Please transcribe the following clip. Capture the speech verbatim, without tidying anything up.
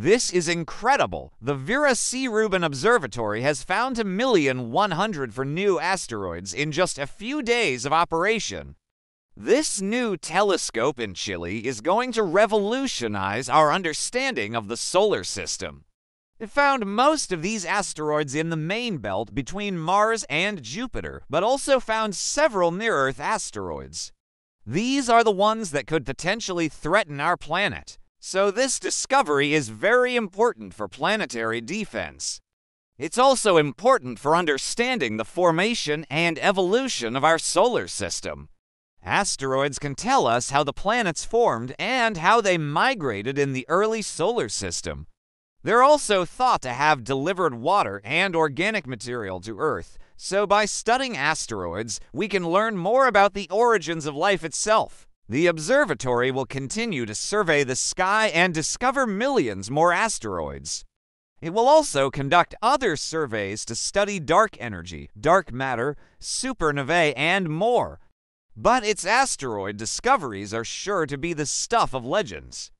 This is incredible! The Vera C. Rubin Observatory has found a million one hundred for new asteroids in just a few days of operation. This new telescope in Chile is going to revolutionize our understanding of the solar system. It found most of these asteroids in the main belt between Mars and Jupiter, but also found several near-Earth asteroids. These are the ones that could potentially threaten our planet. So this discovery is very important for planetary defense. It's also important for understanding the formation and evolution of our solar system. Asteroids can tell us how the planets formed and how they migrated in the early solar system. They're also thought to have delivered water and organic material to Earth. So by studying asteroids, we can learn more about the origins of life itself. The observatory will continue to survey the sky and discover millions more asteroids. It will also conduct other surveys to study dark energy, dark matter, supernovae, and more. But its asteroid discoveries are sure to be the stuff of legends.